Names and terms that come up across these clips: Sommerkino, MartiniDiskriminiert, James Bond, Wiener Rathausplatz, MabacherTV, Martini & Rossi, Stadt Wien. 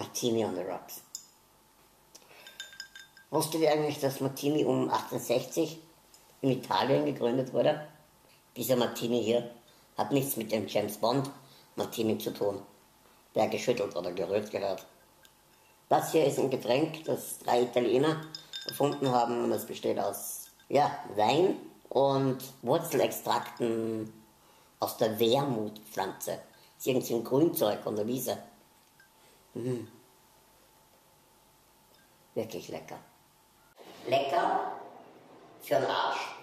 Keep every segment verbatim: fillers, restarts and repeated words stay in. Mattimi on the Rocks. Wusstet ihr eigentlich, dass Mattimi um achtzehnhundertsechzig in Italien gegründet wurde? Dieser Mattimi hier hat nichts mit dem James Bond Mattimi zu tun, der geschüttelt oder gerührt gehört. Das hier ist ein Getränk, das drei Italiener erfunden haben, und es besteht aus, ja, Wein und Wurzelextrakten aus der Wermutpflanze. Das ist irgendwie ein Grünzeug von der Wiese. Mmh. Wirklich lecker. Lecker für den Arsch.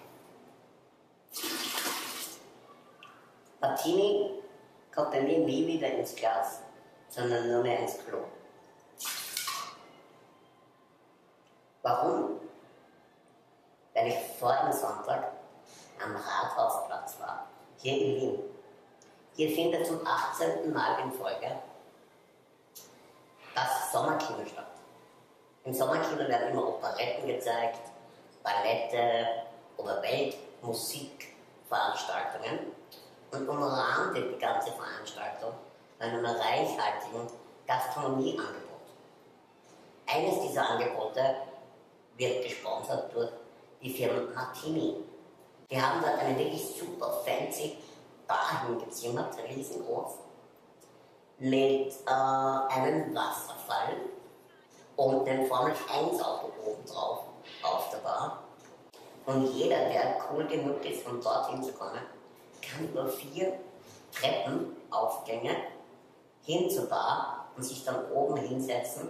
Martini kommt bei mir nie wieder ins Glas, sondern nur mehr ins Klo. Warum? Weil ich vor dem Sonntag am Rathausplatz war, hier in Wien. Hier findet zum achtzehnten Mal in Folge das Sommerkino statt. Im Sommerkino werden immer Operetten gezeigt, Ballette oder Weltmusikveranstaltungen, und umrahmte die ganze Veranstaltung bei einem reichhaltigen Gastronomieangebot. Eines dieser Angebote wird gesponsert durch die Firma Martini. Die haben dort eine wirklich super fancy Bar hingezimmert, riesengroß, mit äh, einem Wasserfall und einem Formel eins Auto oben drauf auf der Bar. Und jeder, der cool genug ist, um dorthin zu kommen, kann über vier Treppenaufgänge hin zur Bar und sich dann oben hinsetzen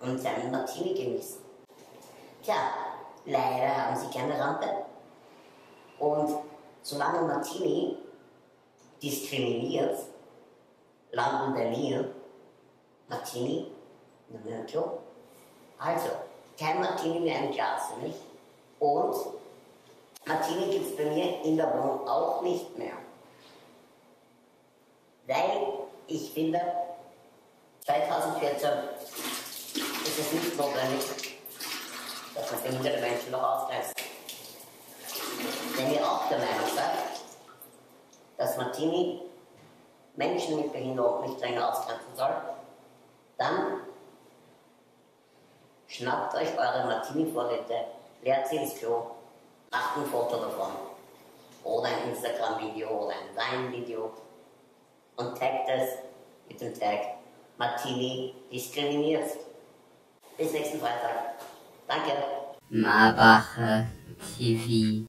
und seinen Martini genießen. Tja, leider haben sie keine Rampe, und solange Martini diskriminiert, landen bei mir Martini in der Klo. Also, kein Martini mehr im Glas für mich, und Martini gibt es bei mir in der Wohnung auch nicht mehr, weil ich finde, zweitausendvierzehn ist es nicht notwendig, dass man behinderte Menschen noch ausgrenzt. Wenn ihr auch der Meinung seid, dass Martini Menschen mit Behinderung nicht länger ausgrenzen soll, dann schnappt euch eure Martini-Vorräte, leert sie ins Klo. Macht ein Foto davon oder ein Instagram-Video oder ein Wein-Video und taggt es mit dem Tag Martini diskriminiert. Bis nächsten Freitag. Danke. MabacherTV